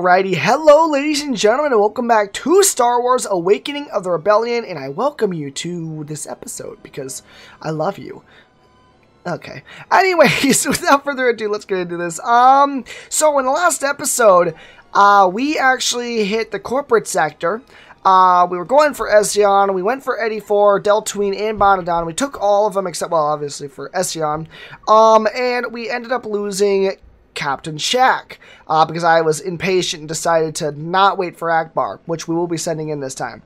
Alrighty, hello ladies and gentlemen, and welcome back to Star Wars Awakening of the Rebellion, and I welcome you to this episode, because I love you. Okay, anyways, without further ado, let's get into this. So in the last episode, we actually hit the corporate sector. We were going for Esion, we went for Etti IV, Del Tween, and Bonadan. We took all of them except, well, obviously for Esion. And we ended up losing Captain Shaq, because I was impatient and decided to not wait for Ackbar, which we will be sending in this time.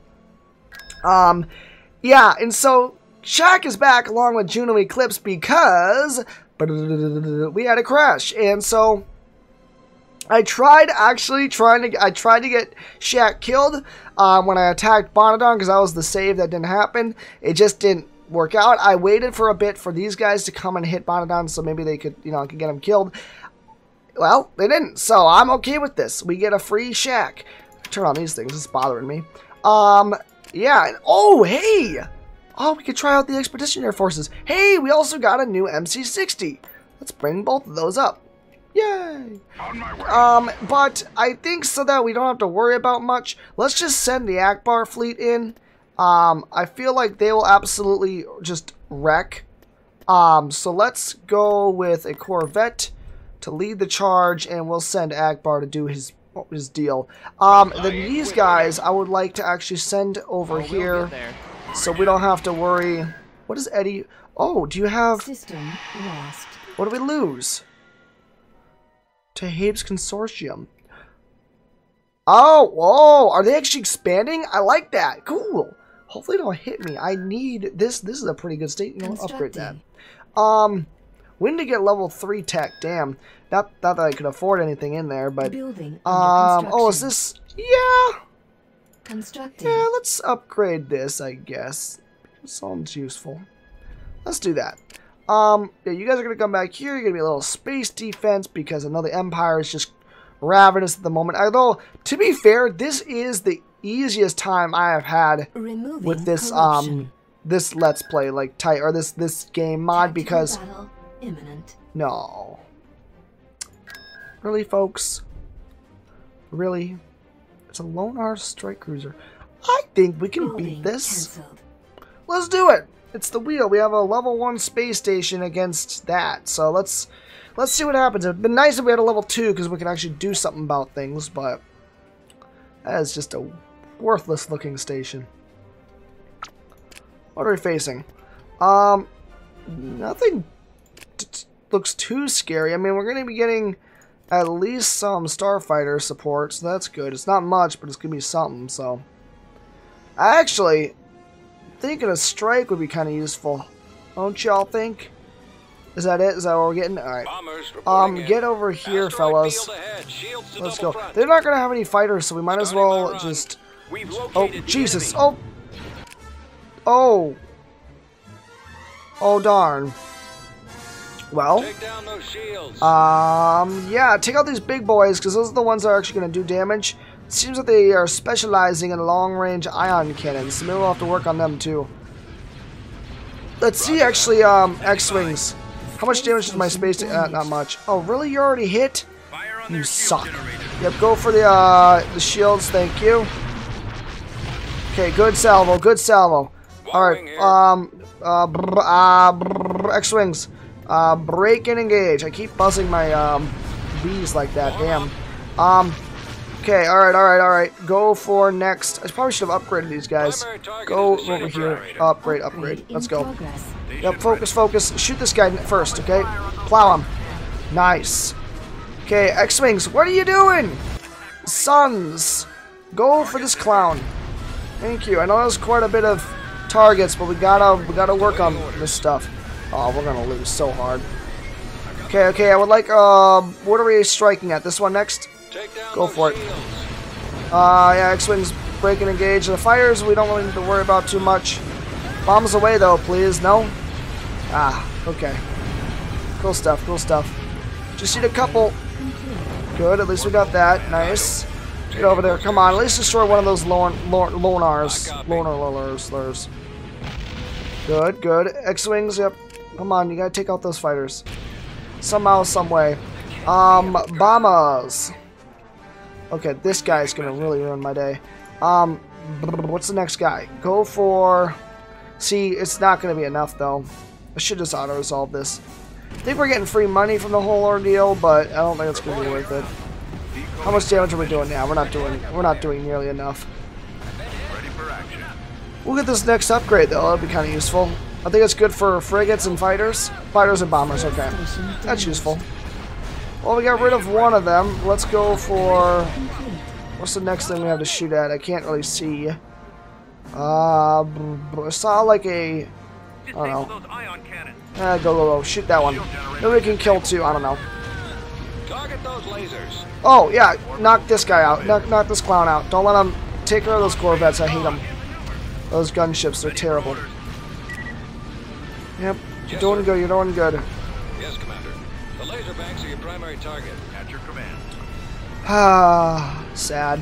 Yeah, and so Shaq is back along with Juno Eclipse because we had a crash, and so I tried I tried to get Shaq killed when I attacked Bonadan, because that was the save that didn't happen. It just didn't work out. I waited for a bit for these guys to come and hit Bonadan so maybe they could, you know, I could get him killed. Well, they didn't, so I'm okay with this. We get a free Shaq. Turn on these things, it's bothering me. Yeah, and, oh, hey! Oh, we could try out the Expeditionary Forces. Hey, we also got a new MC-60. Let's bring both of those up. Yay! On my way. But I think so that we don't have to worry about much, let's just send the Ackbar fleet in. I feel like they will absolutely just wreck. So let's go with a Corvette to lead the charge, and we'll send Ackbar to do his deal. Then these guys, I would like to actually send over here, so we don't have to worry. What is Etti? Oh, do you have? System lost. What do we lose? To Hapes Consortium. Oh, whoa! Are they actually expanding? I like that. Cool. Hopefully, it don't hit me. I need this. This is a pretty good state. We'll upgrade that. When to get level 3 tech, damn. Not that I could afford anything in there, but oh, is this, yeah. Constructing. Yeah, let's upgrade this, I guess. Sounds useful. Let's do that. Yeah, you guys are gonna come back here, you're gonna be a little space defense because another empire is just ravenous at the moment. Although, to be fair, this is the easiest time I have had with this this Let's Play, like this game mod, because imminent. No. Really, folks? Really? It's a Lonar Strike Cruiser. I think we can beat this. Canceled. Let's do it! It's the wheel. We have a level 1 space station against that. So let's see what happens. It'd been nice if we had a level 2 because we can actually do something about things, but that is just a worthless looking station. What are we facing? Nothing looks too scary. I mean, we're going to be getting at least some starfighter support, so that's good. It's not much, but it's going to be something, so. I actually thinking a strike would be kind of useful. Don't y'all think? Is that it? Is that what we're getting? Alright. Get over here, fellas. Let's go. They're not going to have any fighters, so we might as well just. Oh, Jesus. Oh. Oh. Oh, darn. Well, yeah, take out these big boys, because those are the ones that are actually going to do damage. It seems that they are specializing in long-range ion cannons, so maybe we'll have to work on them, too. Let's see, actually, X-Wings. How much damage does my space do? Not much. Oh, really? You're already hit? You suck. Yep, go for the shields, thank you. Okay, good salvo, good salvo. Alright, X-Wings. Break and engage. I keep buzzing my bees like that, damn. Okay, alright. Go for next. I probably should have upgraded these guys. Go over here. Upgrade. Let's go. Yep, focus. Shoot this guy first, okay? Plow him. Nice. Okay, X-Wings, what are you doing? Sons, go for this clown. Thank you. I know there's quite a bit of targets, but we gotta work on this stuff. Oh, we're gonna lose so hard. Okay, I would like, what are we striking at? This one next? Go for it. Yeah, X-Wings break and engage. The fires we don't really need to worry about too much. Bombs away though, please, no? Ah, okay. Cool stuff. Just need a couple. Good, at least we got that, nice. Get over there, come on, at least destroy one of those lonars. Good, X-Wings, yep. Come on, you gotta take out those fighters. Somehow, some way. Bombers. Okay, this guy is going to really ruin my day. What's the next guy? Go for... See, it's not going to be enough, though. I should just auto-resolve this. I think we're getting free money from the whole ordeal, but I don't think it's going to be worth it. How much damage are we doing now? We're not doing nearly enough. We'll get this next upgrade, though. That'll be kind of useful. I think it's good for frigates and fighters. Fighters and bombers, okay. That's useful. Well, we got rid of one of them. Let's go for... What's the next thing we have to shoot at? I can't really see. I saw like a... I don't know. Go. Shoot that one. Nobody can kill two. I don't know. Oh, yeah. Knock this guy out. Knock this clown out. Don't let him take care of those corvettes. I hate them. Those gunships, they're terrible. Yep. You're doing good. You're doing good. Yes, Commander. The laser banks are your primary target. At your command. Ah, sad.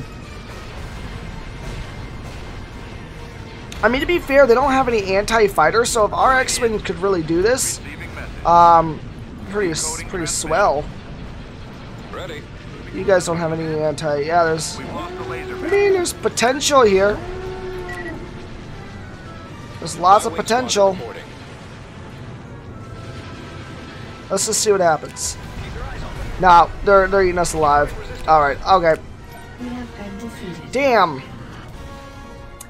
I mean, to be fair, they don't have any anti-fighters, so if our X-Wing could really do this, pretty swell. You guys don't have any anti... Yeah, there's... I mean, there's potential here. There's lots of potential. Let's just see what happens. Nah, they're eating us alive. Alright, okay. Damn.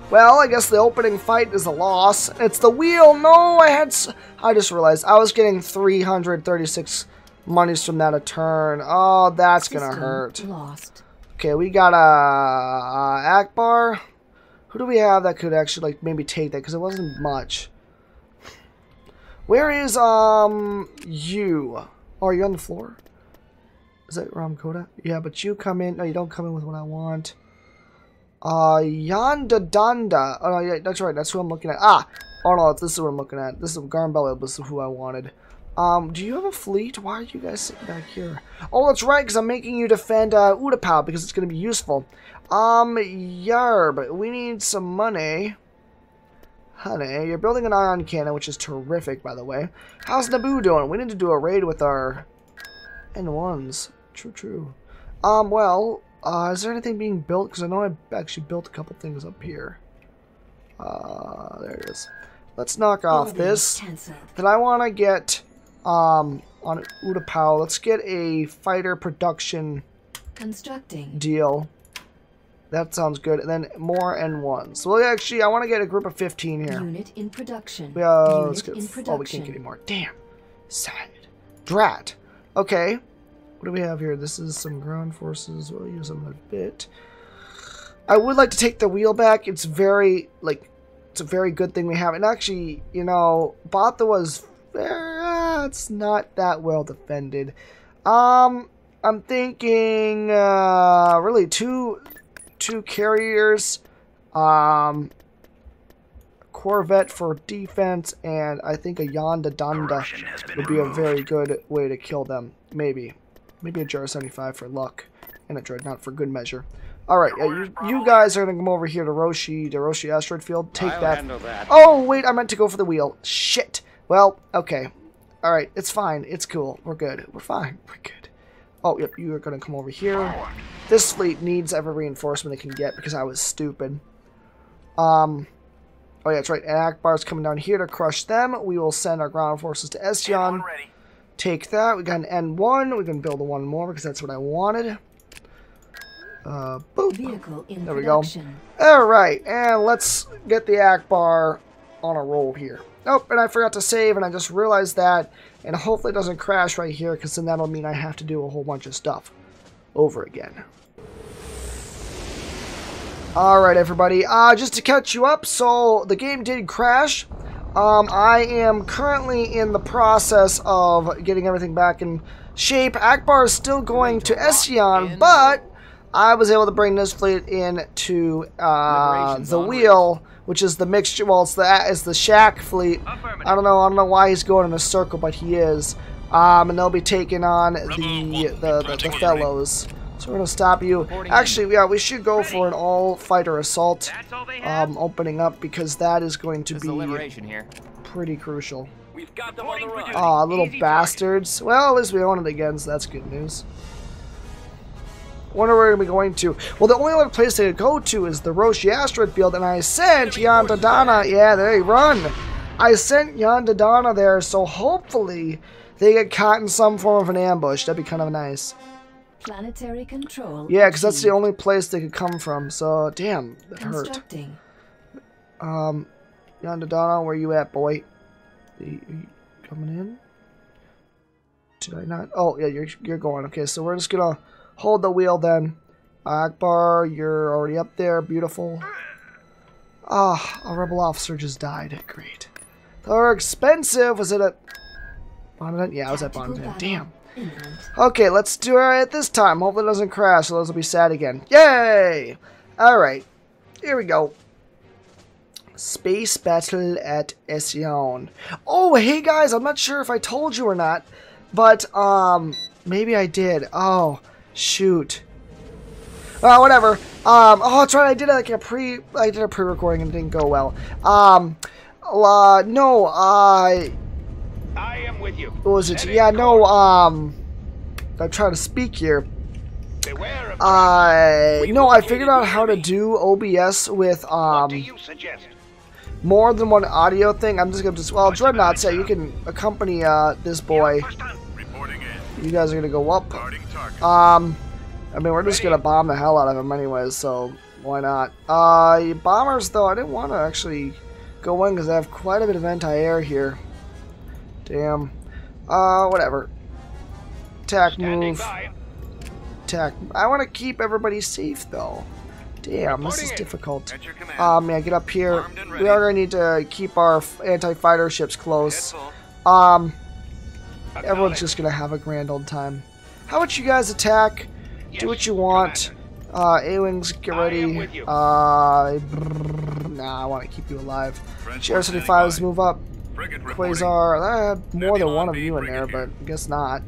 Well, I guess the opening fight is a loss. It's the wheel. No, I just realized I was getting 336 monies from that a turn. Oh, that's going to hurt. Lost. Okay, we got Ackbar. Who do we have that could actually like maybe take that, cuz it wasn't much. Where is you? Oh, are you on the floor? Is that Ram Koda? Yeah, but you come in. No, you don't come in with what I want. Dodonna. Oh, no, yeah, that's right. That's who I'm looking at. Ah! Oh, no, this is what I'm looking at. This is Garmbello. This is who I wanted. Do you have a fleet? Why are you guys sitting back here? Oh, that's right, because I'm making you defend, Utapau, because it's going to be useful. Yarb. We need some money. Honey, you're building an ion cannon, which is terrific, by the way. How's Naboo doing? We need to do a raid with our N1s. True. Well... is there anything being built? Because I know I actually built a couple things up here. There it is. Let's knock off this. Then I want to get, on Utapau, let's get a fighter production deal. That sounds good. And then more N1s. So we'll actually, I want to get a group of 15 here. Unit in production. Let's get, oh, we can't get any more. Damn. Sad. Drat. Okay. What do we have here? This is some ground forces. We'll use them a bit. I would like to take the wheel back. It's very, like, it's a very good thing we have. And actually, you know, Bothawa's, it's not that well defended. I'm thinking, really two carriers, Corvette for defense, and I think a Yondadanda would be a very good way to kill them. Maybe. Maybe a Jar 75 for luck, and a Dreadnought for good measure. Alright, yeah, you guys are going to come over here to Roche Asteroid Field. Take that. Oh, wait, I meant to go for the wheel. Shit. Well, okay. Alright, it's fine. It's cool. We're good. We're fine. We're good. Oh, yep, you are going to come over here. This fleet needs every reinforcement it can get, because I was stupid. Oh, yeah, that's right. And Ackbar's coming down here to crush them. We will send our ground forces to Esion. Take that. We got an N1. We can build a one more because that's what I wanted. Boop. There we go. Alright, and let's get the Ackbar on a roll here. Oh, and I forgot to save, and I just realized that. And hopefully it doesn't crash right here, because then that'll mean I have to do a whole bunch of stuff over again. Alright, everybody. Just to catch you up, so the game did crash. I am currently in the process of getting everything back in shape. Ackbar is still going to Esion, but I was able to bring this fleet into the wheel, which is the mixture. Well, it's the Shaq fleet. I don't know why he's going in a circle, but he is. And they'll be taking on the fellows. So we're gonna stop you. Actually, yeah, we should go for an all-fighter assault opening up, because that is going to be pretty crucial. Little bastards. Well, at least we own it again, so that's good news. Wonder where we're going to. Well, the only other place they could go to is the Roche Asteroid Field, and I sent Yon Dodonna. Yeah, there you run. I sent Yon Dodonna there, so hopefully they get caught in some form of an ambush. That'd be kind of nice. Planetary control. Yeah, because that's the only place they could come from. So damn, that hurt. Yon Dodonna, where you at, boy? Are you coming in? Did I not? Oh yeah, you're going. Okay, so we're just gonna hold the wheel then. Ackbar, you're already up there. Beautiful. Ah, a rebel officer just died. Great. They're expensive. Was it at Bonadan? Yeah, I was at Bonadan. Damn. Okay, let's do it this time. Hopefully it doesn't crash, so those will be sad again. Yay! Alright. Here we go. Space battle at Esion. Oh, hey guys, I'm not sure if I told you or not, but, maybe I did. Oh, shoot. Well, whatever. Oh, that's right, I did like a pre-recording and it didn't go well. I am with you. What was it? Yeah, no, I'm trying to speak here. No, I figured out how to do OBS with, more than one audio thing. I'm just gonna well, Dreadnought said you can accompany, this boy. You guys are gonna go up. I mean, we're just gonna bomb the hell out of him anyways, so why not? Bombers, though, I didn't want to actually go in because I have quite a bit of anti-air here. Damn. Whatever. Attack move. Attack. I want to keep everybody safe, though. Damn, this is difficult. Yeah, get up here. We are going to need to keep our anti-fighter ships close. Everyone's just going to have a grand old time. How about you guys attack? Do what you want. A-wings, get ready. Nah, I want to keep you alive. GR-75s, move up. Quasar, more than one of you in there, but I guess not.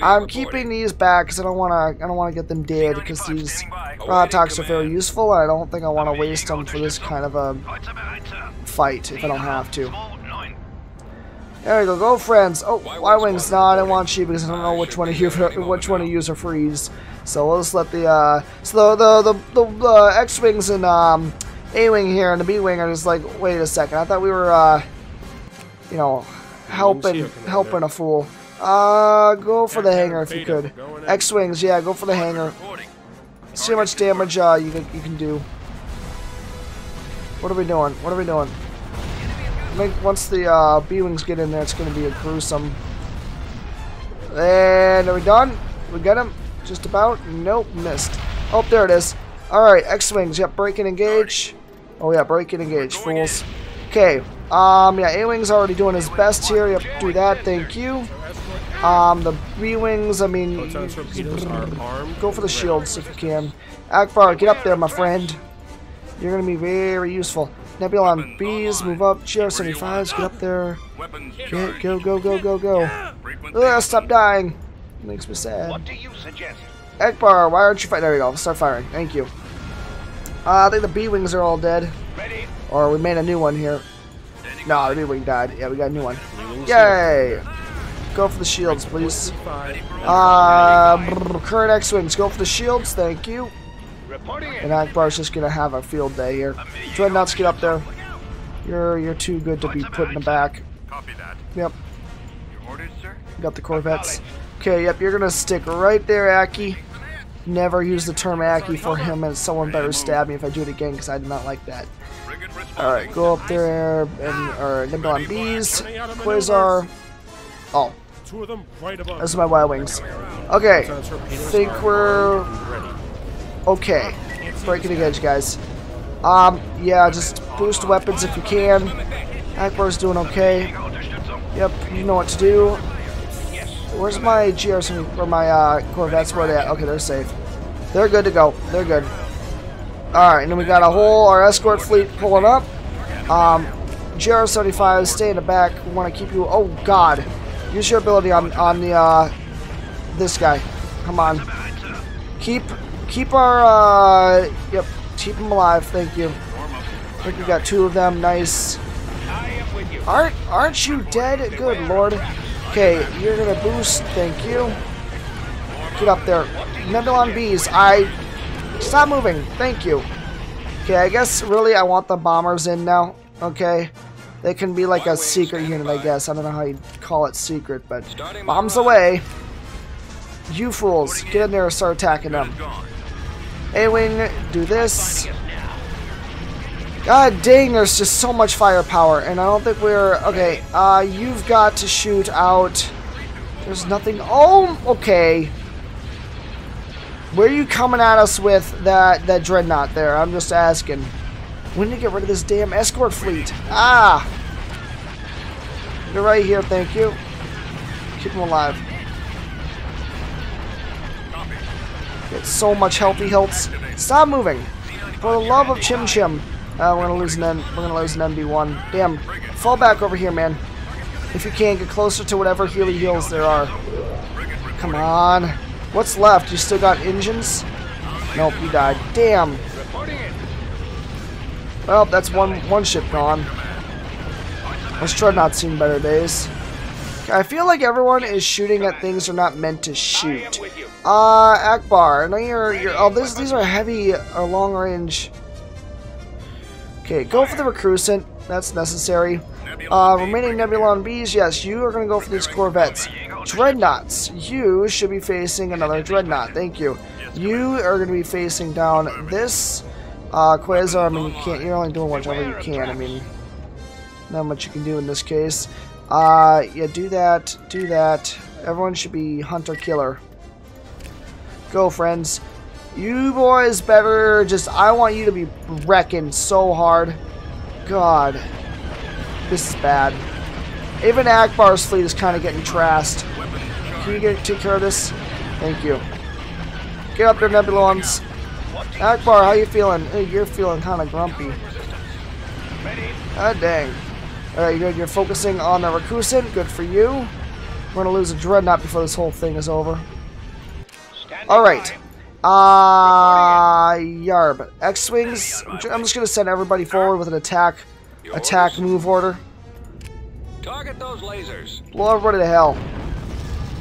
I'm keeping these back because I don't want to get them dead because these Rotox are very useful. And I don't think I want to waste them for this kind of a fight if I don't have to. There we go, go friends. Oh, Y-wings, no, I didn't want you because I don't know which one of you are freeze. So we'll just let the X-wings and A-wing here and the B-wing are just like, wait a second, I thought we were you know, helping a fool. Go for the hangar if you could. X-wings, yeah, go for the hangar. See how much damage you can do. What are we doing? What are we doing? I think once the B-wings get in there, it's going to be a gruesome. And are we done? We got him? Just about? Nope, missed. Oh, there it is. All right, X-wings, yep, break and engage. Oh yeah, break and engage, fools. Okay. Yeah, A-wing's already doing his best here. Yep, do that, thank you. The B-wings, I mean, go for the shields if you can. Ackbar, get up there, my friend. You're gonna be very useful. Nebulon B's, move up. GR-75s, get up there. Go, go, go, go, go. Ugh, stop dying. Makes me sad. Ackbar, why aren't you fighting? There we go, start firing, thank you. I think the B-wings are all dead. Or we made a new one here. No, the B-wing died. Yeah, we got a new one. Yay! Go for the shields, please. Current X-wings, go for the shields. Thank you. And Ackbar's just gonna have a field day here. Dreadnoughts, get up there. You're too good to be put in the back. Yep. Got the Corvettes. Okay, yep, you're gonna stick right there, Aki. Never use the term Aki for him, and someone better stab me if I do it again, because I did not like that. Alright, go up there, and, or nimble on bees, Quasar, oh, those are my Y-wings. Okay, think we're, okay, breaking the edge, guys. Yeah, just boost weapons if you can. Ackbar's doing okay. Yep, you know what to do. Where's my GR, or my Corvettes, where they at? Okay, they're safe. They're good to go, they're good. Alright, and then we got a whole, our escort fleet pulling up. GR-75, stay in the back. We want to keep you, oh god. Use your ability on the, this guy. Come on. Keep our, yep, keep him alive, thank you. I think we got two of them, nice. Aren't you dead? Good lord. Okay, you're gonna boost, thank you. Get up there. Nebulon Bees, Stop moving. Thank you. Okay, I guess really I want the bombers in now. Okay. They can be like a secret unit, I guess. I don't know how you call it secret, but... Bombs away! You fools, get in there and start attacking them. A-Wing, do this. God dang, there's just so much firepower, and I don't think we're... Okay, you've got to shoot out... There's nothing... Oh, okay. Where are you coming at us with that dreadnought there? I'm just asking. When did you get rid of this damn escort fleet? Ah! You're right here, thank you. Keep them alive. Get so much healthy healths. Stop moving! For the love of Chim Chim. We're gonna lose an MB1. Damn. Fall back over here, man. If you can, get closer to whatever Healy heals there are. Come on. What's left? You still got engines? Nope, you died. Damn. Well, that's one ship gone. This dreadnought's seen better days. I feel like everyone is shooting at things they're not meant to shoot. Ackbar. No, these are heavy or long range. Okay, go for the recrusant. That's necessary. Remaining Nebulon Bees, yes, you are going to go for these Corvettes. Dreadnoughts, you should be facing another Dreadnought, thank you. You are going to be facing down this Quasar. I mean, you're only doing whatever you can, I mean, not much you can do in this case. Yeah, do that. Everyone should be Hunter-Killer. Go, friends. You boys better just, I want you to be wrecking so hard. God. This is bad. Even Akbar's fleet is kind of getting trashed. Can you take care of this? Thank you. Get up there, Nebulons. Ackbar, how you feeling? Hey, you're feeling kind of grumpy. God dang. Alright, you're focusing on the Recusant. Good for you. We're going to lose a Dreadnought before this whole thing is over. Alright. Yarb. X-Wings. I'm just going to send everybody forward with an attack. Attack move order. Target those lasers. Blow everybody to hell.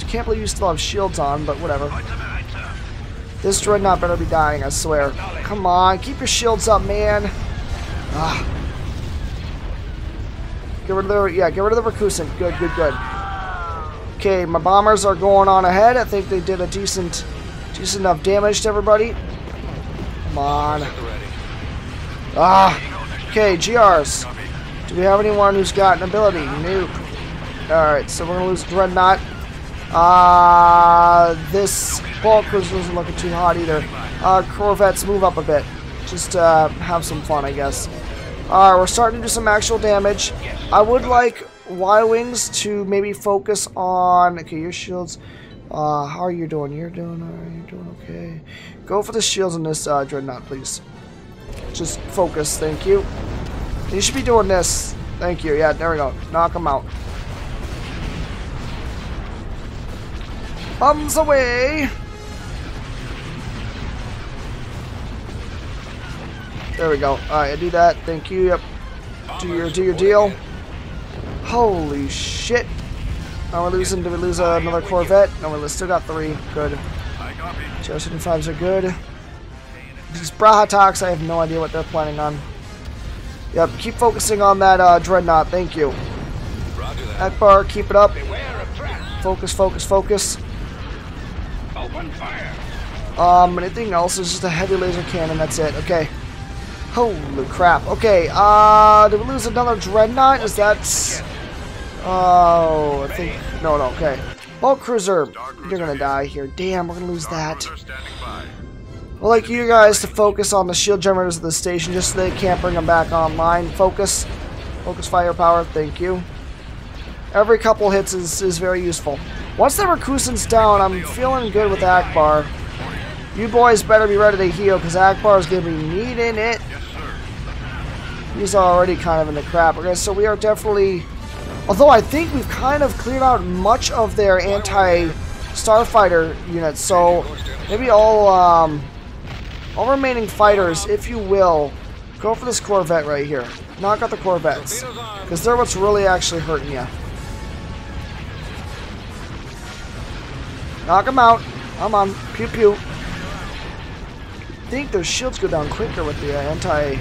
Can't believe you still have shields on, but whatever. This dreadnought better be dying, I swear. Come on, keep your shields up, man. Ah. Get rid of the Recusant. Good. Okay, my bombers are going on ahead. I think they did a decent enough damage to everybody. Come on. Ah. Okay, GRs. Do we have anyone who's got an ability? Nope. Alright, so we're going to lose Dreadnought. This Bulk Cruiser isn't looking too hot either. Corvettes, move up a bit. Just have some fun, I guess. Alright, we're starting to do some actual damage. I would like Y-Wings to maybe focus on... Okay, your shields. How are you doing? You're doing okay. Go for the shields on this Dreadnought, please. Just focus, thank you. You should be doing this. Thank you. Yeah, there we go. Knock them out. Bombs away. There we go. Alright, I do that. Thank you. Yep. Do your deal. Holy shit. Now we're losing. Did we lose another Corvette? No, we still got three. Good. TR-75s are good. These Brahatoks, I have no idea what they're planning on. Yep, keep focusing on that Dreadnought, thank you. Ackbar, keep it up. Focus. Open fire. Anything else? It's just a heavy laser cannon, that's it. Okay. Holy crap. Okay, did we lose another Dreadnought? Is that... Oh, I think... No, okay. Bulk Cruiser, you're gonna die here. Damn, we're gonna lose that. I'd like you guys to focus on the shield generators of the station just so they can't bring them back online. Focus firepower, thank you. Every couple hits is very useful. Once the Recusant's down, I'm feeling good with Ackbar. You boys better be ready to heal because Ackbar's going to be needing it. He's already kind of in the crap. Okay, so we are definitely... Although I think we've kind of cleared out much of their anti-starfighter units, so maybe All remaining fighters, if you will, go for this Corvette right here. Knock out the Corvettes, because they're what's really actually hurting you. Knock them out. Come on. Pew pew. I think those shields go down quicker with the anti...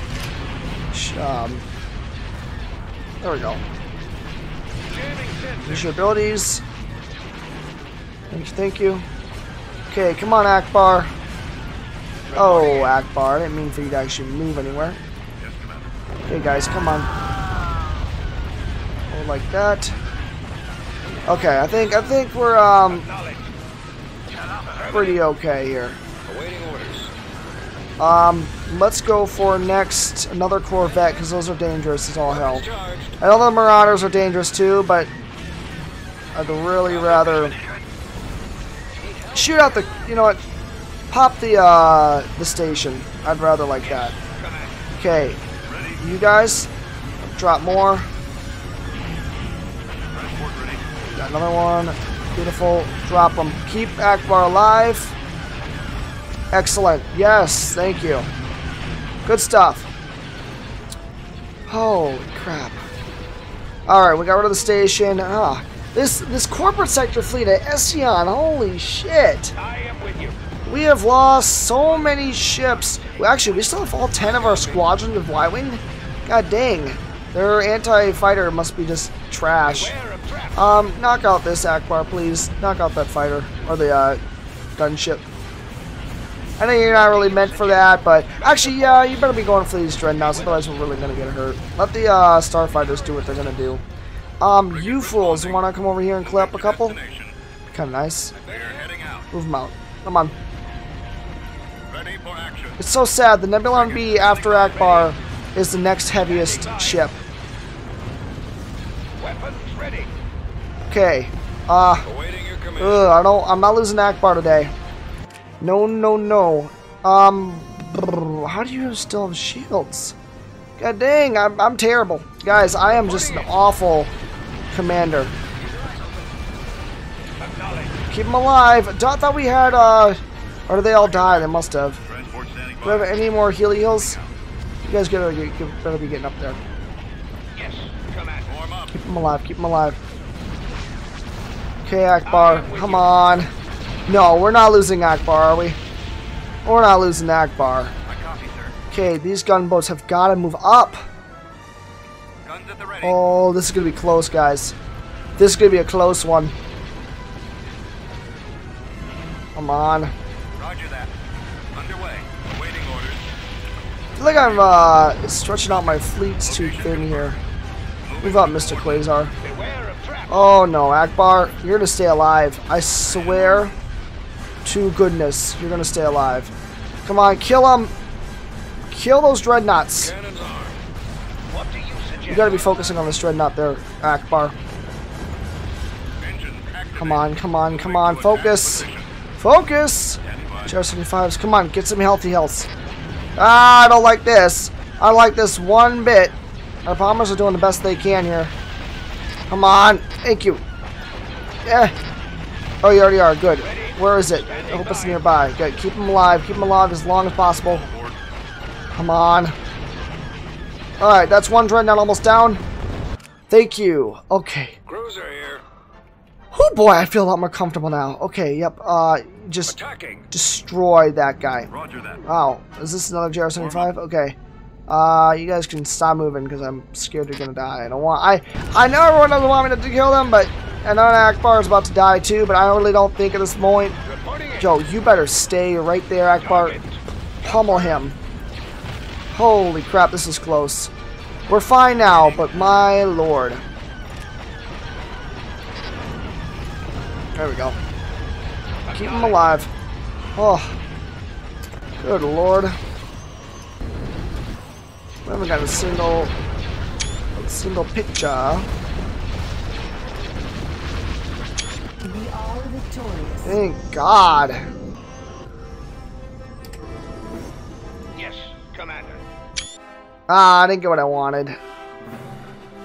there we go. Use your abilities. Thank you. Okay, come on, Ackbar. Oh, Ackbar. I didn't mean for you to actually move anywhere. Okay, guys, come on. Hold like that. Okay, I think we're pretty okay here. Let's go for next another Corvette because those are dangerous as all hell. I know the Marauders are dangerous too, but I'd really rather shoot out the. You know what? Pop the station. I'd rather like that. Okay, you guys drop more. Got another one. Beautiful. Drop them. Keep Ackbar alive. Excellent. Yes, thank you. Good stuff. Holy crap. Alright, we got rid of the station. Ah, this corporate sector fleet at Esion, holy shit. I am with you. We have lost so many ships. Well, actually, we still have all 10 of our squadron of Y-Wing. God dang. Their anti-fighter must be just trash. Knock out this Ackbar, please. Knock out that fighter. Or the, gunship. I know you're not really meant for that, but actually, yeah, you better be going for these dreadnoughts, otherwise we're really gonna get hurt. Let the starfighters do what they're gonna do. You fools, you wanna come over here and clear up a couple? Kinda nice. Move them out. Come on. It's so sad. The Nebulon B after Ackbar is the next heaviest ship. Okay. I'm not losing Ackbar today. No, no, no. How do you still have shields? God dang, I'm terrible. Guys, I am just an awful commander. Keep them alive. I thought we had, or did they all die? They must have. Do we have any more Healy heals? You guys better be getting up there. Keep them alive, keep them alive. Okay, Ackbar, come on. No, we're not losing Ackbar, are we? We're not losing Ackbar. Okay, these gunboats have got to move up. Guns at the ready. Oh, this is going to be close, guys. This is going to be a close one. Come on. Roger that. Underway. Awaiting orders. I feel like I'm stretching out my fleets too thin here. Move up, Mr. Quasar. Oh, no, Ackbar. You're going to stay alive. I swear... to goodness, you're gonna stay alive. Come on, kill them. Kill those dreadnoughts. You gotta be focusing on this dreadnought there, Ackbar. Come on, come on, come on, focus. Focus! JR-75s, come on, get some healthy health. Ah, I don't like this. I don't like this one bit. Our bombers are doing the best they can here. Come on, thank you. Yeah. Oh, you already are, good. Where is it? I hope it's nearby. Good. Keep them alive. Keep them alive as long as possible. Come on. Alright, that's one dreadnought almost down. Thank you. Okay. Cruiser here. Oh boy, I feel a lot more comfortable now. Okay, yep. Just destroy that guy. Roger that. Wow. Is this another JR-75? Okay. You guys can stop moving because I'm scared you're gonna die. I don't want... I know everyone doesn't want me to kill them, but... And Ackbar is about to die too, but I really don't think at this point. Yo, you better stay right there, Ackbar. Pummel him. Holy crap, this is close. We're fine now, but my lord. There we go. Keep him alive. Oh, good lord. We haven't got a single picture. We are victorious. Thank God. Yes, Commander. Ah, I didn't get what I wanted.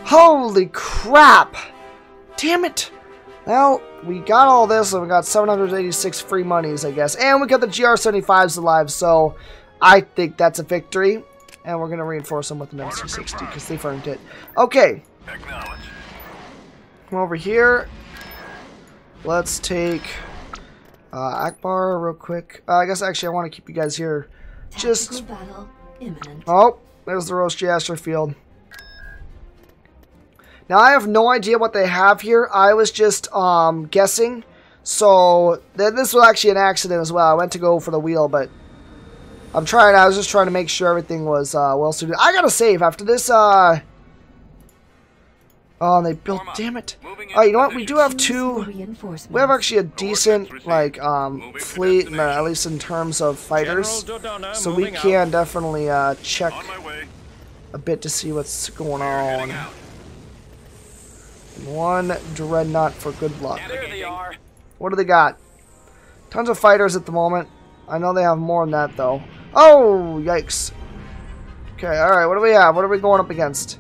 Holy crap! Damn it! Well, we got all this, and we got 786 free monies, I guess. And we got the GR-75s alive, so I think that's a victory. And we're gonna reinforce them with an MC-60 because they've earned it. Okay. Acknowledge. Come over here. Let's take Ackbar real quick. I guess actually I want to keep you guys here. Just battle imminent. Oh, there's the Roche Asteroid Field. Now I have no idea what they have here. I was just guessing. So this was actually an accident as well. I went to go for the wheel, but I'm trying. I was just trying to make sure everything was well suited. I gotta save after this. Oh, they built. Damn it! Oh, you know what? We do have two. We have actually a decent like fleet, in, at least in terms of fighters. So we can definitely check a bit to see what's going on. One dreadnought for good luck. What do they got? Tons of fighters at the moment. I know they have more than that though. Oh, yikes! Okay, all right. What do we have? What are we going up against?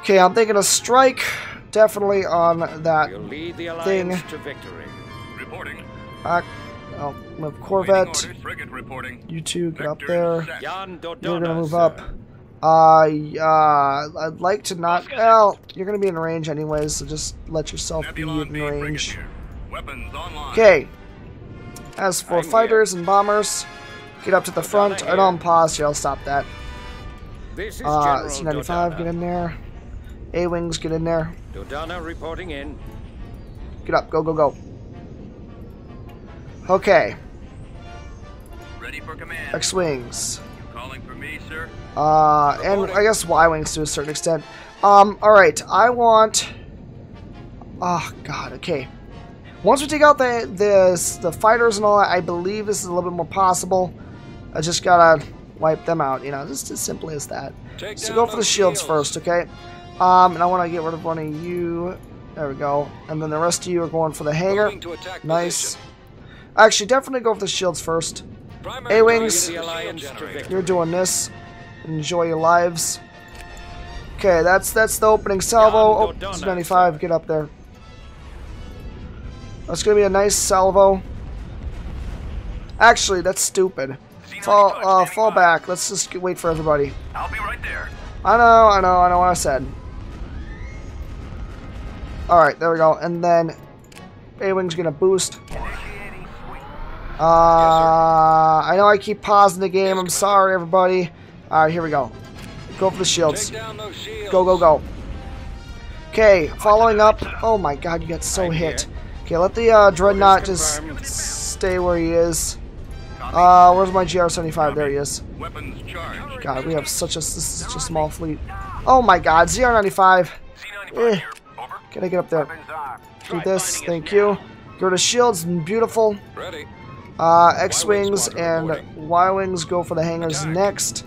Okay, I'm thinking a strike, definitely on that thing. Move Corvette. You two get up there. You're gonna move up. I'd like to not. Well, you're gonna be in range anyways, so just let yourself be in range. Okay. As for fighters and bombers, get up to the front. I don't pause here. I'll stop that. C-95, get in there. A-Wings, get in there. Dodonna reporting in. Get up. Go, go, go. Okay. Ready for command. X-Wings. You calling for me, sir? And I guess Y-Wings to a certain extent. Alright. I want... Oh, God. Okay. Once we take out the fighters and all that, I believe this is a little bit more possible. I just gotta wipe them out. You know, just as simple as that. So go for the shields first, okay? And I want to get rid of one of you. There we go. And then the rest of you are going for the hangar. Nice. Actually, definitely go for the shields first. A-Wings, you're doing this. Enjoy your lives. Okay, that's the opening salvo. Oh, it's 95. Get up there. That's going to be a nice salvo. Actually, that's stupid. Fall back. Let's just wait for everybody. I'll be right there. I know what I said. Alright, there we go. And then A-Wing's gonna boost. I know I keep pausing the game. I'm sorry, everybody. Alright, here we go. Go for the shields. Go, go, go. Okay, following up. Oh my god, you got so hit. Okay, let the Dreadnought just stay where he is. Where's my GR-75? There he is. God, we have such a, such a small fleet. Oh my god, ZR-95. Can I get up there? Do this, thank you. Go to shields, beautiful. X-Wings and Y-Wings go for the hangars next.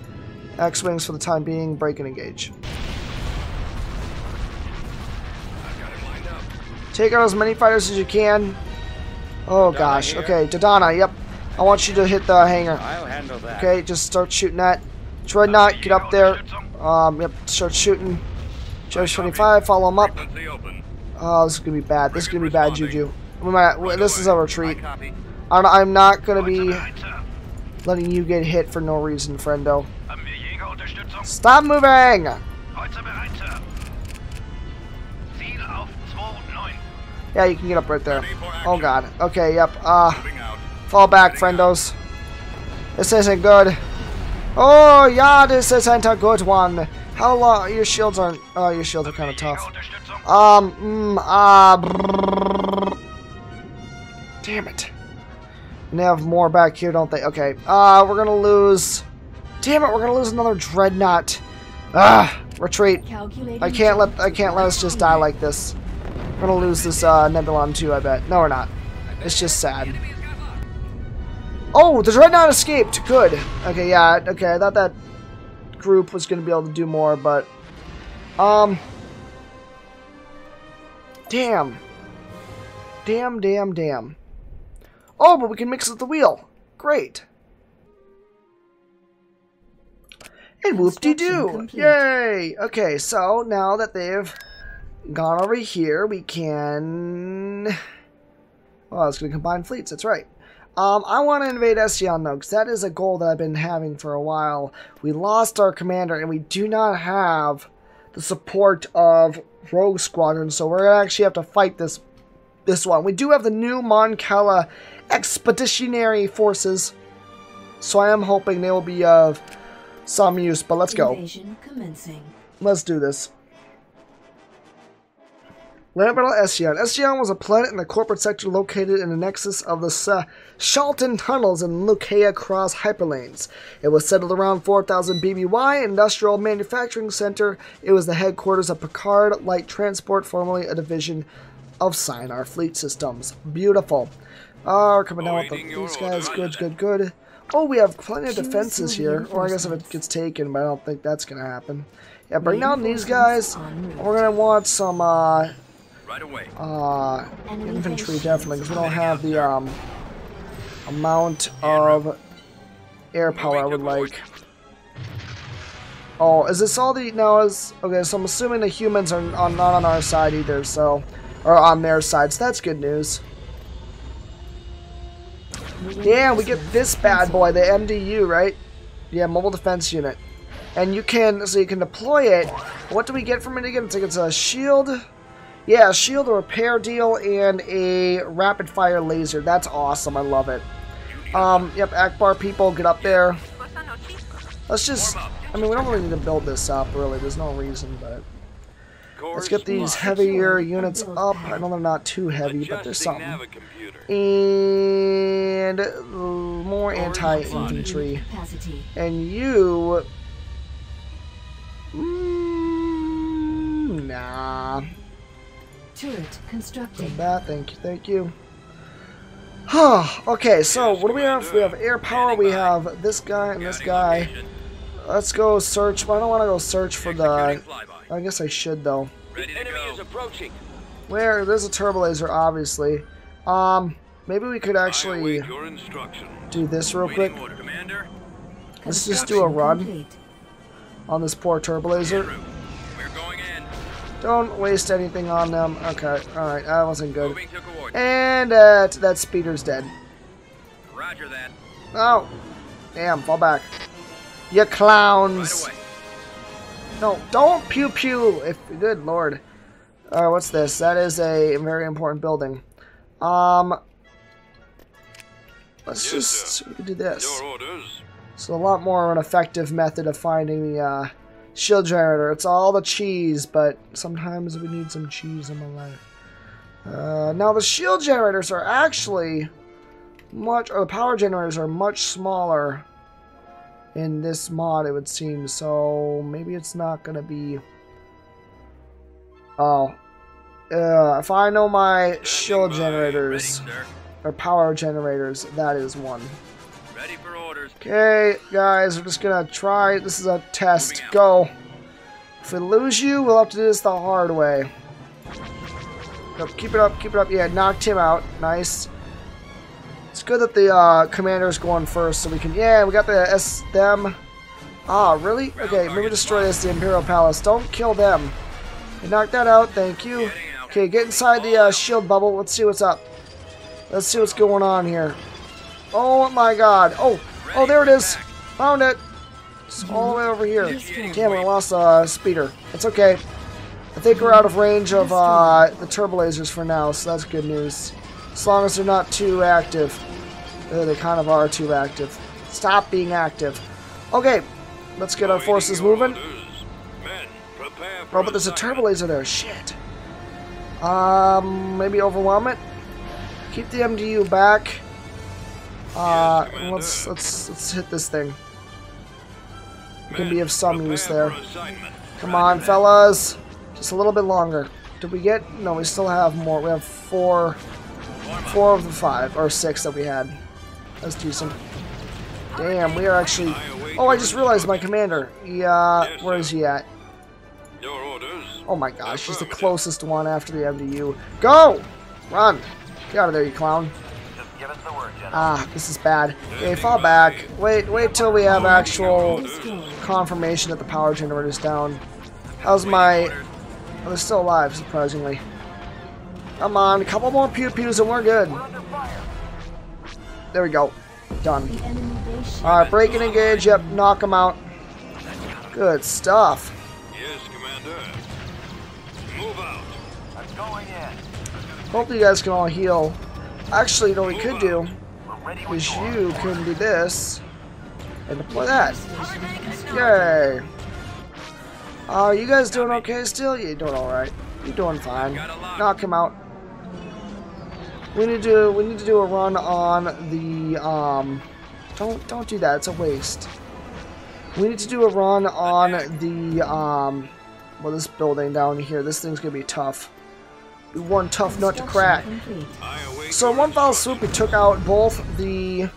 X-Wings for the time being, break and engage. Take out as many fighters as you can. Oh gosh, okay, Dodonna, yep. I want you to hit the hangar. Okay, just start shooting that. Dreadnought, get up there. Yep, start shooting. JR-25, follow him up. Oh, this is gonna be bad. This is gonna be bad, Juju. This is a retreat. I'm not gonna be letting you get hit for no reason, friendo. Stop moving! Yeah, you can get up right there. Oh god. Okay, yep. Fall back, friendos. This isn't good. Oh, yeah, this isn't a good one. How long? Your shields aren't. Oh, your shields are kind of tough. Damn it. And they have more back here, don't they? Okay. We're gonna lose. Damn it, we're gonna lose another dreadnought. Retreat. I can't let us just die like this. We're gonna lose this Nebulon too, I bet. No, we're not. It's just sad. Oh, the Dreadnought escaped. Good. Okay, yeah. Okay, I thought that group was going to be able to do more, but... Damn. Damn, damn, damn. Oh, but we can mix with the wheel. Great. And whoop-de-doo. Yay. Okay, so now that they've gone over here, we can... Oh, I was going to combine fleets. That's right. I want to invade Esion though, because that is a goal that I've been having for a while. We lost our commander, and we do not have the support of Rogue Squadron, so we're going to actually have to fight this this one. We do have the new Mon Cala Expeditionary Forces, so I am hoping they will be of some use, but let's go. Invasion commencing. Let's do this. Land battle Esion. Esion was a planet in the corporate sector located in the nexus of the Schaltin Tunnels and Luchea Cross Hyperlanes. It was settled around 4000 BBY, Industrial Manufacturing Center. It was the headquarters of Picard Light Transport, formerly a division of Sinar Fleet Systems. Beautiful. Coming down with these guys. Good, good, good. Oh, we have plenty of defenses here. Or I guess if it gets taken, but I don't think that's going to happen. Yeah, bring down these guys. We're going to want some... infantry, definitely, because we don't have the amount of air power I would like. Oh, is this all the... No, is... Okay, so I'm assuming the humans are not on our side either, so... Or on their side, so that's good news. Yeah, we get this bad boy, the MDU, right? Yeah, Mobile Defense Unit. And you can... So you can deploy it. What do we get from it again? I think it's a shield... Yeah, shield, a repair deal, and a rapid-fire laser. That's awesome. I love it. Yep, Ackbar people, get up there. Let's just... I mean, we don't really need to build this up, really. There's no reason, but... Let's get these heavier units up. I know they're not too heavy, but there's something. And... more anti-infantry. And you... nah... Turret constructing. That, thank you, thank you. Okay, so what do we have? We have air power, we have this guy and this guy. Let's go search. Well, I don't want to go search for the... I guess I should, though. Where? There's a turbolaser, obviously. Maybe we could actually do this real quick. Let's just do a run on this poor turbolaser. Don't waste anything on them. Okay, alright, that wasn't good. And that speeder's dead. Roger that. Oh, damn, fall back. You clowns. Right, no, don't pew pew. If good lord. Alright, what's this? That is a very important building. Let's just do this. So a lot more of an effective method of finding the shield generator. It's all the cheese, but sometimes we need some cheese in my life. Now the shield generators are actually much, or the power generators are much smaller in this mod, it would seem. So maybe it's not gonna be. Oh, if I know my shield generators or power generators, that is one. Okay, guys, we're just gonna try. This is a test. Go. If we lose you, we'll have to do this the hard way. Nope, keep it up, keep it up. Yeah, knocked him out. Nice. It's good that the commander's going first, so we can. Yeah, we got the them. Ah, really? Okay, maybe destroy this, the Imperial Palace. Don't kill them. Okay, knock that out. Thank you. Okay, get inside the shield bubble. Let's see what's up. Let's see what's going on here. Oh my god. Oh, there it is. Found it. It's all the way over here. Damn, I lost a speeder. That's okay. I think we're out of range of the turbolasers for now, so that's good news. As long as they're not too active. They kind of are too active. Stop being active. Okay, let's get our forces moving. Oh, but there's a turbolaser there. Shit. Maybe overwhelm it. Keep the MDU back. Let's hit this thing. It can be of some use there. Come on, fellas. Just a little bit longer. Did we get? No, we still have more. We have four of the 5 or 6 that we had. That's decent. Damn, we are actually... Oh, I just realized my commander. Yeah, where is he at? Oh my gosh, he's the closest one after the MDU. Go! Run! Get out of there, you clown. Ah, this is bad. Okay, fall back. Wait till we have actual confirmation that the power generator's down. How's my... Oh, they're still alive, surprisingly. Come on, a couple more pew-pews and we're good. There we go. Done. Alright, break and engage. Yep, knock them out. Good stuff. Hopefully you guys can all heal. Actually, you know what we could do is you can do this and deploy that. Yay! You guys doing okay still? You're doing alright. You're doing fine. Knock him out. We need to do a run on the don't do that, it's a waste. We need to do a run on the well, this building down here, this thing's gonna be tough. Be one tough nut to crack. So in one foul swoop we took out both the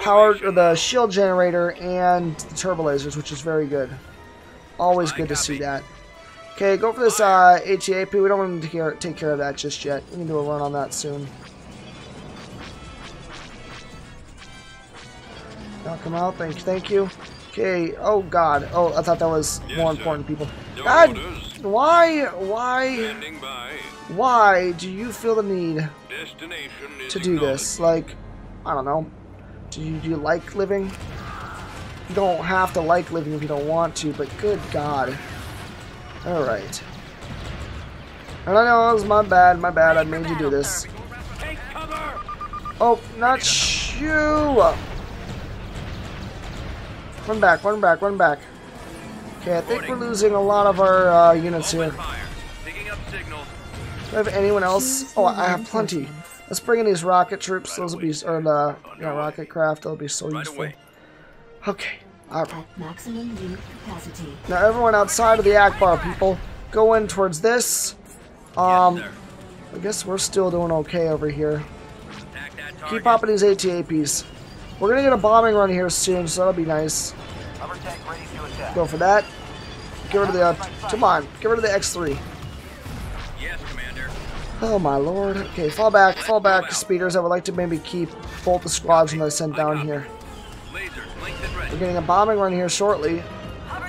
power or the shield generator and the turbo lasers, which is very good. Always good to see that. Okay, go for this HEAP. We don't want to take care of that just yet. We can do a run on that soon. Knock him out. Thank you. Okay. Oh God. Oh, I thought that was more important people. God, why do you feel the need to do this? Like, I don't know. Do you like living? You don't have to like living if you don't want to, but good God. Alright. And I know it was my bad, I made you do this. Oh, not you! Run back. Okay, I think we're losing a lot of our units here. Do I have anyone else? Oh, I have plenty. Let's bring in these rocket troops, those will be, or the rocket craft, they'll be so useful. Okay, alright. Now everyone outside of the Ackbar, people, go in towards this. I guess we're still doing okay over here. Keep popping these ATAPs. We're gonna get a bombing run here soon, so that'll be nice. Go for that. Get rid of the, come on, get rid of the X3. Oh my lord. Okay, fall back, speeders. I would like to maybe keep both the squadrons I sent down here. We're getting a bombing run here shortly.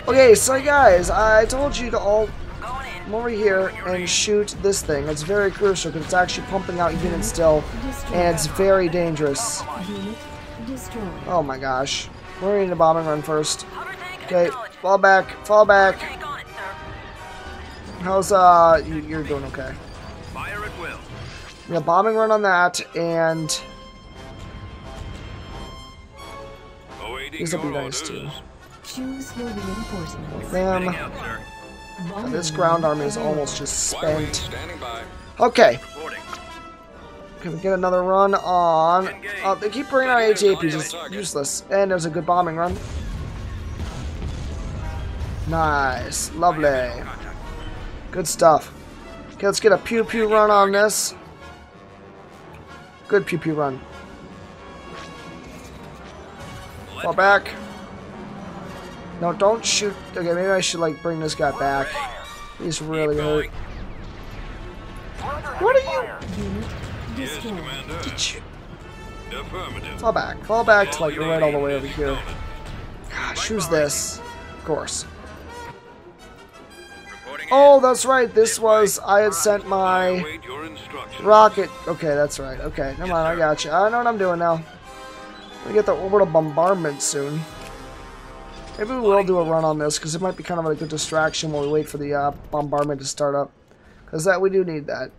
Okay, so guys, I told you to all come over here and shoot this thing. It's very crucial because it's actually pumping out units still, and it's very dangerous. Oh my gosh. We're in a bombing run first. Okay, fall back. How's, you're doing okay. Yeah, bombing run on that, and these will be nice too. Bam. Now, this ground army is almost just spent. Okay. Can we get another run on? They keep bringing out ATAPs. It's useless. And there's a good bombing run. Nice. Lovely. Good stuff. Okay, let's get a pew pew run on this. Good pew pew run. Fall back. No, don't shoot. Okay, maybe I should like bring this guy back. He's really hurt. What are you? Fall back till like you're right all the way over here. Gosh, who's this? Of course. Oh, that's right. This was I had sent my rocket. Okay, that's right. Okay, come on, I got you. I know what I'm doing now. We get the orbital bombardment soon. Maybe we will do a run on this because it might be kind of like a distraction while we wait for the bombardment to start up. Because that we do need that.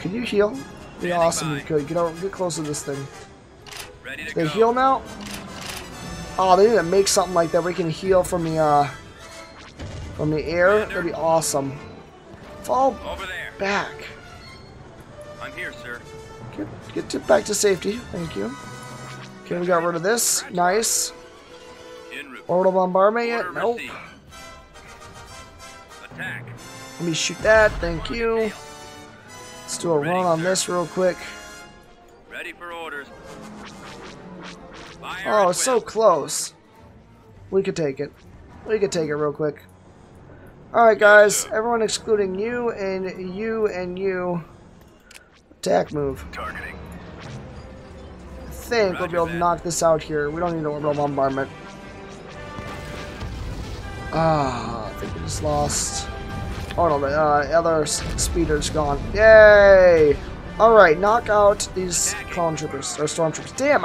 Can you heal? Be awesome. You could get close to this thing. They heal now. Oh, they need to make something like that. We can heal from the air. That'd be awesome. Fall back. I'm here, sir. Get it back to safety. Thank you. Okay, we got rid of this. Nice. Orbital bombardment yet? Nope. Let me shoot that. Thank you. Let's do a run on this real quick. Oh, it's so close. We could take it. We could take it real quick. Alright, guys. Everyone excluding you and you and you. Attack move. Targeting. I think we'll be able to knock this out here. We don't need an orbital bombardment. Ah, I think we just lost. Oh no, the other speeder's gone. Yay! Alright, knock out these clone troopers, or storm troopers. Damn,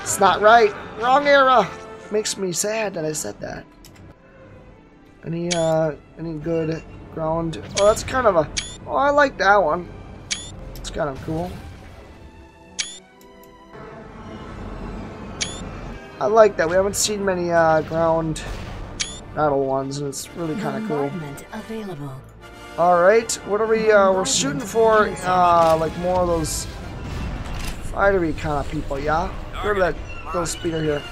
it's not right. Wrong era! Makes me sad that I said that. Any good ground? Oh, that's kind of a... Oh, I like that one. It's kind of cool. I like that. We haven't seen many ground battle ones, and it's really kind of cool. Alright, what are we... we're shooting for like more of those fightery kind of people, yeah? Remember that little speeder here.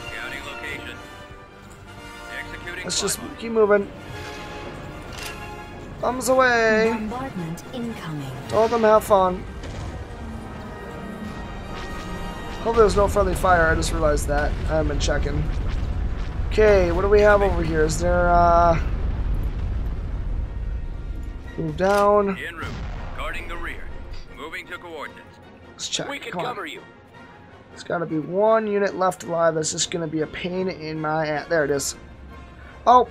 Let's just keep moving. Thumbs away. Bombardment incoming. All of them have fun. Hope there's no friendly fire. I just realized that. I haven't been checking. Okay, what do we have over here? Is there move down. En route. Guarding the rear. Moving to coordinates. Let's check. We can cover you. There's gotta be one unit left alive. That's just gonna be a pain in my ass. There it is. Oh,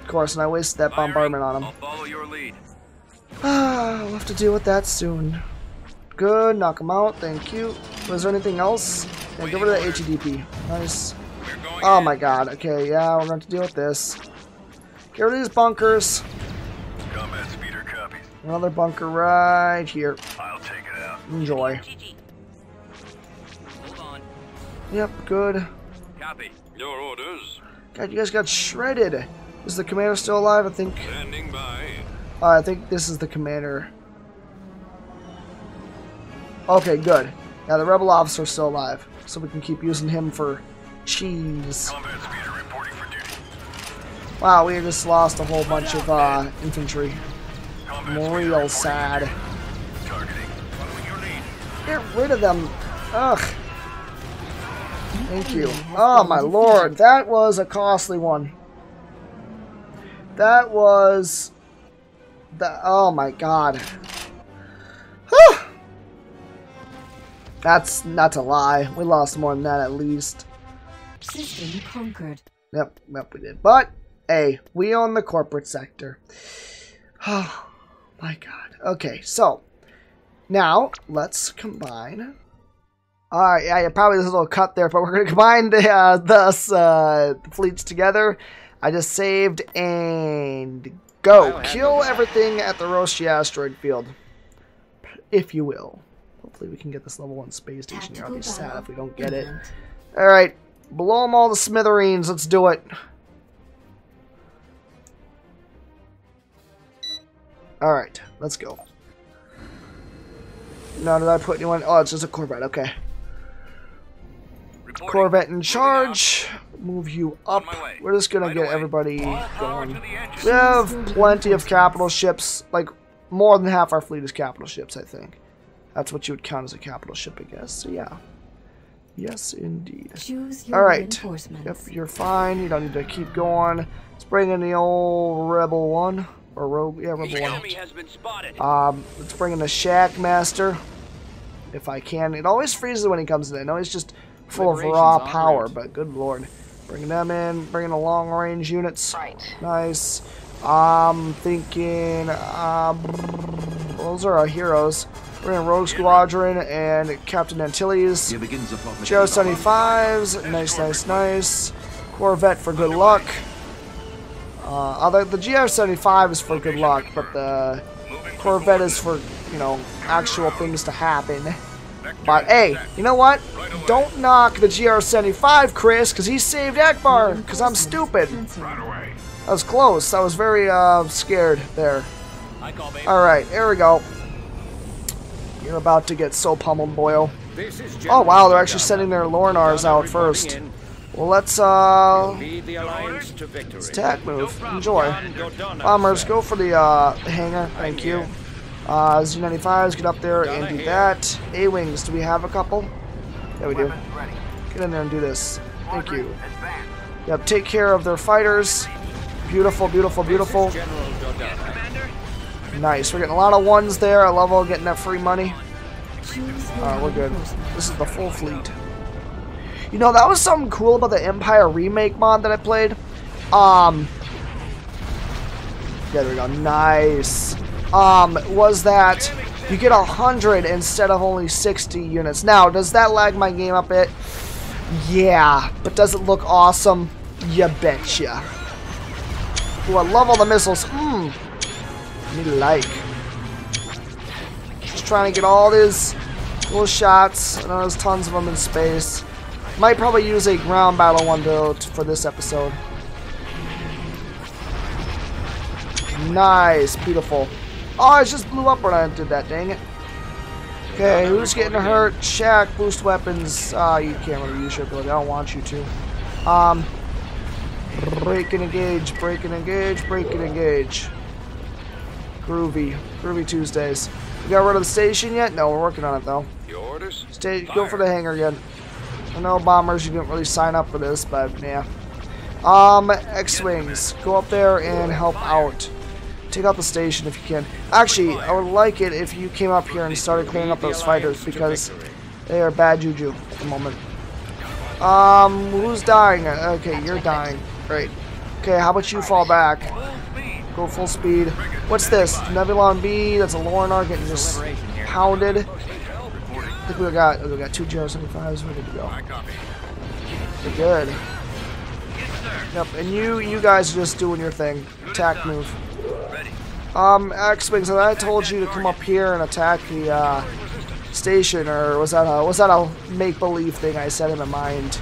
of course, and I wasted that bombardment on him. I'll follow your lead. Ah, we'll have to deal with that soon. Good, knock him out, thank you. Was there anything else? Yeah, get rid of the HEDP. Nice. Oh my god, okay, yeah, we're gonna have to deal with this. Get rid of these bunkers. Combat speeder copies. Another bunker right here. I'll take it out. Enjoy. Hold on. Yep, good. Copy. Your orders. God, you guys got shredded. Is the commander still alive? I think. Standing by. I think this is the commander. Okay, good. Now the rebel officer's still alive, so we can keep using him for cheese. Combat speeder reporting for duty. Wow, we just lost a whole bunch of infantry. Real sad. Targeting. Get rid of them. Ugh. Thank you. Oh my lord, that was a costly one. That was... oh my god. Whew. That's not a lie. We lost more than that at least. System conquered. Yep, yep we did. But, hey, we own the corporate sector. Oh my god. Okay, so, now let's combine... Alright, yeah, probably there's a little cut there, but we're going to combine the fleets together. I just saved and go. Kill everything at the Roche Asteroid Field, if you will. Hopefully we can get this level 1 space station here. I'll be sad if we don't get it. Alright, blow them all to smithereens. Let's do it. Alright, let's go. No, did I put anyone? Oh, it's just a Corvette, okay. Corvette in charge. Move you up. We're just gonna get everybody going. We have plenty of capital ships. Like, more than half our fleet is capital ships, I think. That's what you would count as a capital ship, I guess. So, yeah. Yes, indeed. Alright. Yep, you're fine. You don't need to keep going. Let's bring in the old Rebel one. Or Rogue. Yeah, Rebel one. Let's bring in the Shaq Master. If I can. It always freezes when he comes in. I know he's just full of raw power, but good lord. Bring them in. Bring in the long range units. Right. Nice. I'm thinking... those are our heroes. We're in Rogue Squadron and Captain Antilles. Geo 75s. Nice, nice, nice. Corvette for good luck. Although the GF-75 is for good luck, but the Corvette is for, you know, actual things to happen. But hey, you know what? Don't knock the GR-75, Chris, because he saved Ackbar, because I'm stupid. That was close. I was very scared there. Alright, here we go. You're about to get so pummeled, Boyle. Oh, wow, they're actually sending their Lornars out first. Well, let's attack move. Enjoy. Bombers, go for the hangar. Thank you. Z-95s, get up there and do that. A-Wings, do we have a couple? Yeah, we do. Get in there and do this. Thank you. Yep, take care of their fighters. Beautiful, beautiful, beautiful. Nice. We're getting a lot of ones there. I love all getting that free money. We're good. This is the full fleet. You know, that was something cool about the Empire Remake mod that I played. Yeah, there we go. Nice. Was that you get 100 instead of only 60 units. Now, does that lag my game a bit? Yeah. But does it look awesome? You betcha. Ooh, I love all the missiles. Me like. Just trying to get all these little shots. I know there's tons of them in space. Might probably use a ground battle one though for this episode. Nice, beautiful. Oh, I just blew up when I did that. Dang it. Okay, who's getting hurt? Shaq, boost weapons. You can't really use your ability. I don't want you to. Break and engage, break and engage, break and engage. Groovy. Groovy Tuesdays. We got rid of the station yet? No, we're working on it though. Your orders? Stay, go for the hangar again. I know bombers, you didn't really sign up for this, but yeah. X-Wings. Go up there and help out. Take out the station if you can. Actually, I would like it if you came up here and started cleaning up those fighters because they are bad juju at the moment. Who's dying? Okay, you're dying. Great. Okay, how about you fall back? Go full speed. What's this? Nebulon B, that's a Lornar getting just pounded. I think we got two G75s. We're good to go. We're good. Yep, and you guys are just doing your thing. Attack move. X-Wing, so I told you to come up here and attack the station, or was that a make-believe thing I said in my mind?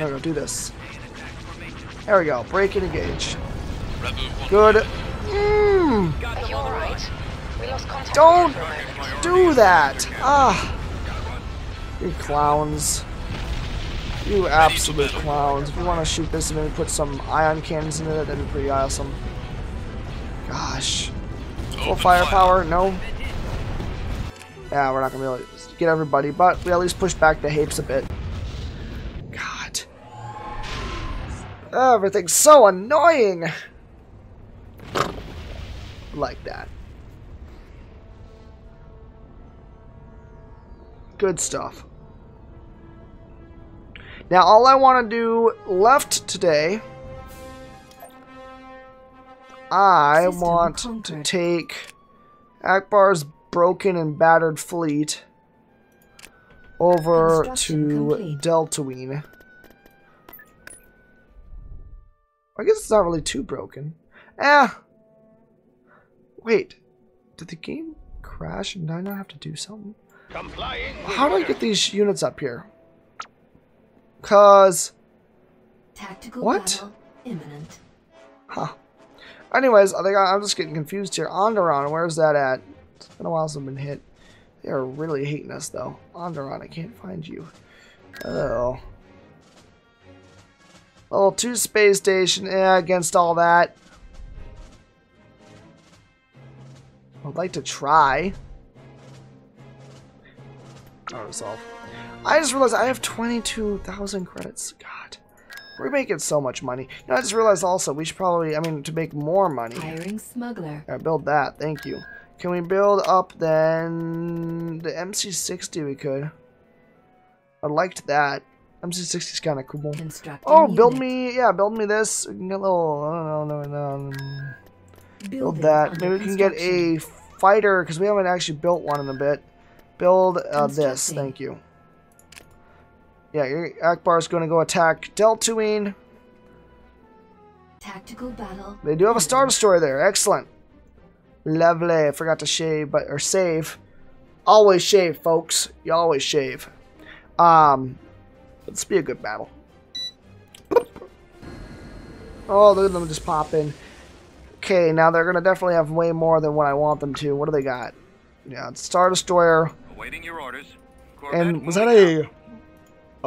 No, no, do this. There we go. Break and engage. Good. Are you alright? We lost contact. Don't do that. Ah, you clowns. You absolute clowns. If we want to shoot this and then put some ion cannons in it, that'd be pretty awesome. Gosh. Full firepower? No. Yeah, we're not going to be able to get everybody, but we at least push back the Hapes a bit. God. Everything's so annoying! Like that. Good stuff. Now, all I want to do left today, I want to take Ackbar's broken and battered fleet over to Deltaween. I guess it's not really too broken. Wait, did the game crash and did I not have to do something? How do I get these units up here? Cause tactical what? Imminent. Huh. Anyways, I think I'm just getting confused here. Onderon, where's that at? It's been a while since I've been hit. They are really hating us though. Onderon, I can't find you. Oh. Level 2 space station. Yeah, against all that. I'd like to try. I'll resolve. I just realized I have 22,000 credits. God. We're making so much money. You know, I just realized also we should probably, to make more money. Hiring smuggler. All right, build that. Thank you. Can we build up then the MC60? We could. I liked that. MC60 is kind of cool. Oh, build me this. We can get a little, build that. Maybe we can get a fighter because we haven't actually built one in a bit. Build this. Thank you. Yeah, Ackbar is going to go attack Deltaween. Tactical battle. They do have a Star Destroyer there. Excellent. Lovely. I forgot to shave, or save. Always shave, folks. You always shave. Let's be a good battle. Oh, look at them just pop in. Okay, now they're going to definitely have way more than what I want them to. What do they got? Yeah, it's Star Destroyer. Awaiting your orders. And was that a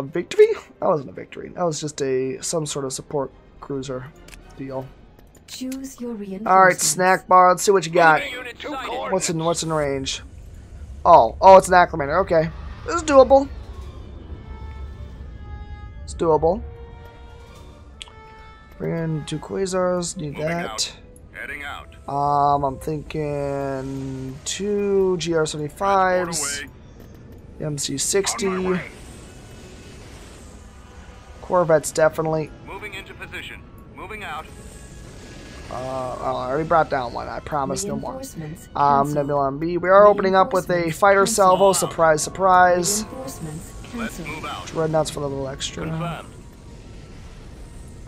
victory? That wasn't a victory. That was just some sort of support cruiser deal. Choose your reinforcements. All right, snack bar. Let's see what you got. What's in range? Oh, it's an acclimator. Okay, this is doable. It's doable. Bring in 2 quasars. Need that. Heading out. I'm thinking 2 GR75s, MC60. Corvettes definitely. Moving into position. Moving out. I already brought down one. I promise no more. Nebulon B. We are opening up with a fighter salvo. Surprise, surprise. Dreadnoughts for a little extra.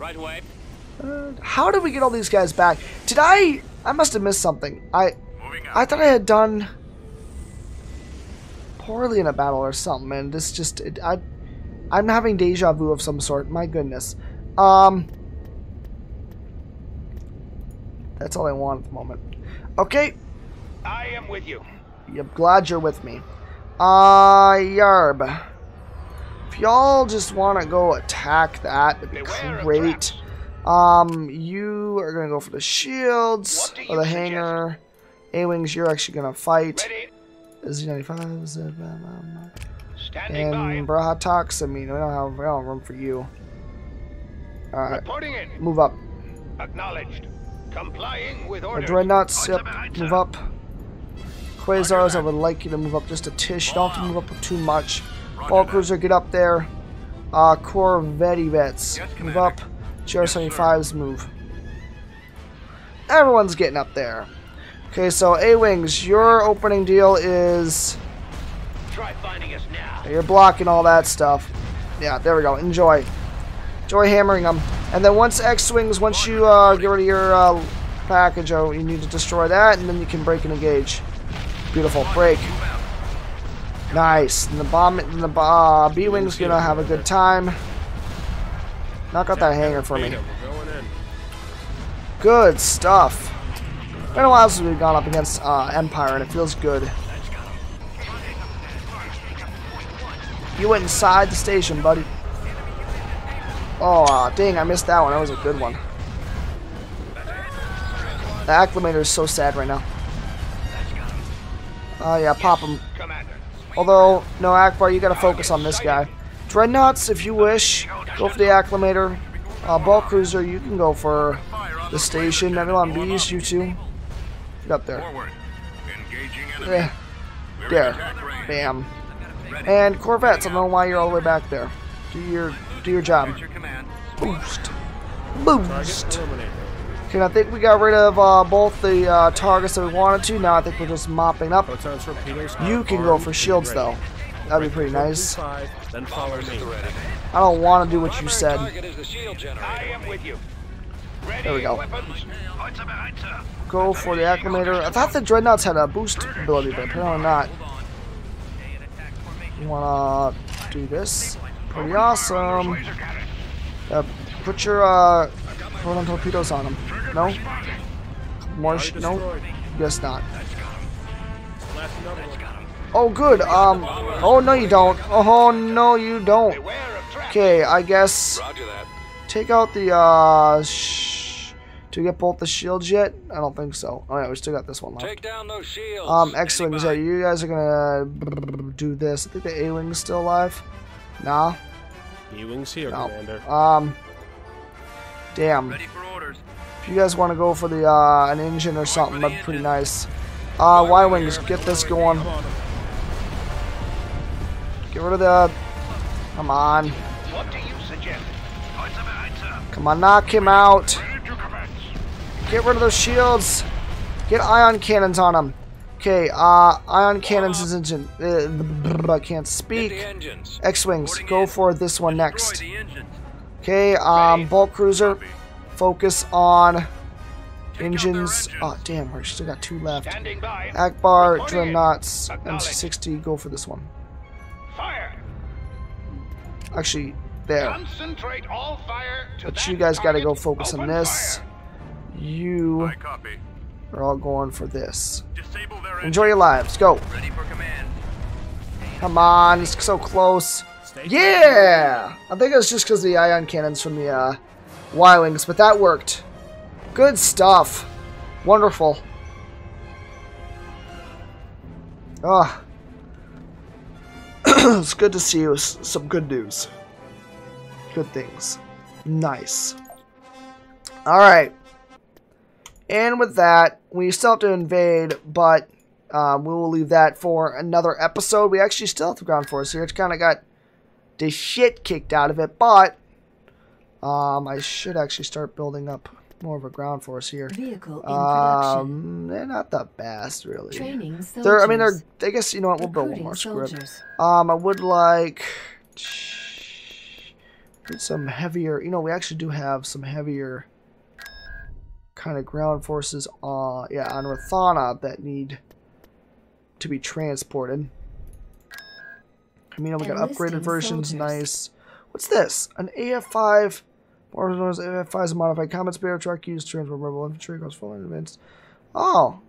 Right away. How did we get all these guys back? Did I must have missed something. I thought I had done poorly in a battle or something, and this just I'm having deja vu of some sort. My goodness. That's all I want at the moment. Okay. I am with you. I'm glad you're with me. Yarb. If y'all just want to go attack that, that'd be great. You are going to go for the shields, or the hangar. A-Wings, you're actually going to fight. Z-95, and Brahatox, I mean, we don't have room for you. Alright, move up. Acknowledged. Complying with orders. Dreadnoughts, yep, move up. Quasars, I would like you to move up just a tish. You don't have to move up too much. Ball cruiser, get up there. Corvettes, move up. GR-75s, move. Everyone's getting up there. Okay, so A-Wings, your opening deal is... Try finding us now. You're blocking all that stuff. Yeah, there we go. Enjoy. Enjoy hammering them. And then once X-Wings, once you get rid of your package, you need to destroy that, and then you can break and engage. Beautiful. Break. Nice. And the bomb, and the B-Wing's gonna have a good time. Knock out that hangar for me. Good stuff. It's been a while since we've gone up against Empire, and it feels good. You went inside the station, buddy. Oh, dang, I missed that one. That was a good one. The acclimator is so sad right now. Yeah, pop him. Although, no, Ackbar, you gotta focus on this guy. Dreadnoughts, if you wish, go for the acclimator. Ball cruiser, you can go for the station. Nebulon Bees, you two. Get up there. Yeah. There. Bam. And Corvettes, I don't know why you're all the way back there. Do your job. Boost. Boost. Okay, I think we got rid of both the targets that we wanted to. Now I think we're just mopping up. You can go for shields, though. That'd be pretty nice. I don't want to do what you said. There we go. Go for the acclimator. I thought the Dreadnoughts had a boost ability, but apparently not. You wanna do this? Pretty awesome. Put your proton torpedoes on them. No? More? No? Guess not. Oh, good. Oh no, you don't. Oh no, you don't. Okay, I guess. Take out the. Do we get both the shields yet? I don't think so. Oh yeah, we still got this one left. Take down those shields. X-Wings, yeah, you guys are gonna do this. I think the A-Wing's still alive. Nah. B-Wing's here, no. Commander. Damn. Ready for orders. If you guys want to go for the an engine or something, that'd be pretty nice. Y-Wings, get this going. Get rid of the. Come on. What do you suggest? Come on, knock him out. Get rid of those shields. Get ion cannons on them. Okay, ion cannons is engine. I can't speak. X-Wings, go for this one next. Okay, bulk cruiser, focus on engines. Oh damn, we still got two left. Ackbar, Dreadnoughts, MC-60, go for this one. Actually, there. But you guys gotta go focus on this. You are all going for this. Enjoy your lives. Go. Ready for command. Come on. It's so close. Yeah! I think it was just because the ion cannons from the Y-Wings, but that worked. Good stuff. Wonderful. Ah. It's good to see you. Some good news. Good things. Nice. Alright. And with that, we still have to invade, but we will leave that for another episode. We actually still have the ground force here. It's kind of got the shit kicked out of it, but I should actually start building up more of a ground force here. Vehicle in production. They're not the best, really. Training soldiers. They're, I mean, they're. I guess, you know what, we'll build one more script. I would like... Get some heavier, you know, we actually do have some heavier kind of ground forces on Rathana that need to be transported. I mean, we got upgraded versions, nice. What's this? An AF-5, more known as AF-5 is a modified combat speeder truck used to transport rebel infantry across full advance. Oh,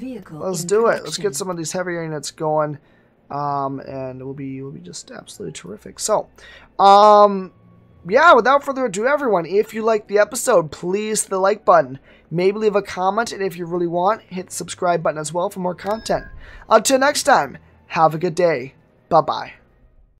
let's do it. Let's get some of these heavier units going. And it will be just absolutely terrific. So, yeah, without further ado, everyone, if you like the episode, please hit the like button. Maybe leave a comment, and if you really want, hit the subscribe button as well for more content. Until next time, have a good day. Bye-bye.